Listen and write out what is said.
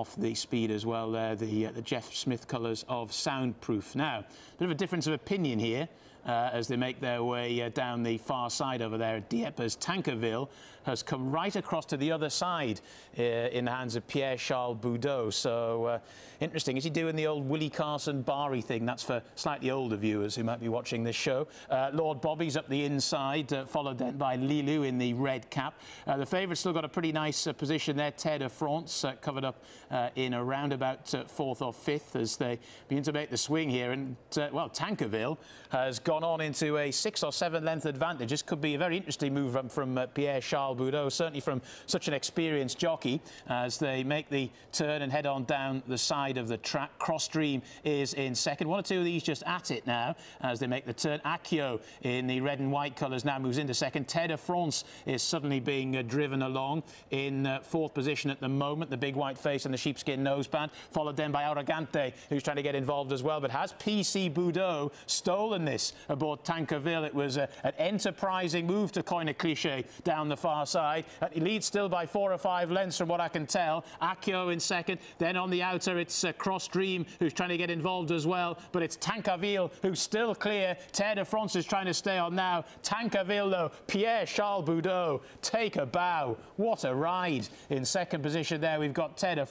off the speed as well there, the Jeff Smith colours of Soundproof. Now, a bit of a difference of opinion here as they make their way down the far side over there at Dieppe, as Tancarville has come right across to the other side in the hands of Pierre-Charles Boudot. So interesting. Is he doing the old Willie Carson Barry thing? That's for slightly older viewers who might be watching this show. Lord Bobby's up the inside, followed then by Lilou in the red cap. The favourite's still got a pretty nice position there, Terre de France, covered up in around about fourth or fifth as they begin to make the swing here. And, well, Tancarville has gone on into a 6 or 7 length advantage. This could be a very interesting move from Pierre-Charles Boudot, certainly from such an experienced jockey, as they make the turn and head on down the side of the track. Cross Dream is in second. One or two of these just at it now as they make the turn. Accio in the red and white colours now moves into second. Terre de France is suddenly being driven along in fourth position at the moment, the big white face and the sheepskin noseband, followed then by Aragante, who's trying to get involved as well. But has PC Boudot stolen this aboard Tancarville? It was an enterprising move, to coin a cliche, down the far side. He leads still by 4 or 5 lengths from what I can tell. Accio in second. Then on the outer, it's Cross Dream who's trying to get involved as well. But it's Tancarville who's still clear. Terre de France is trying to stay on now. Tancarville, though, Pierre-Charles Boudot, take a bow. What a ride. In second position there, we've got Terre de France.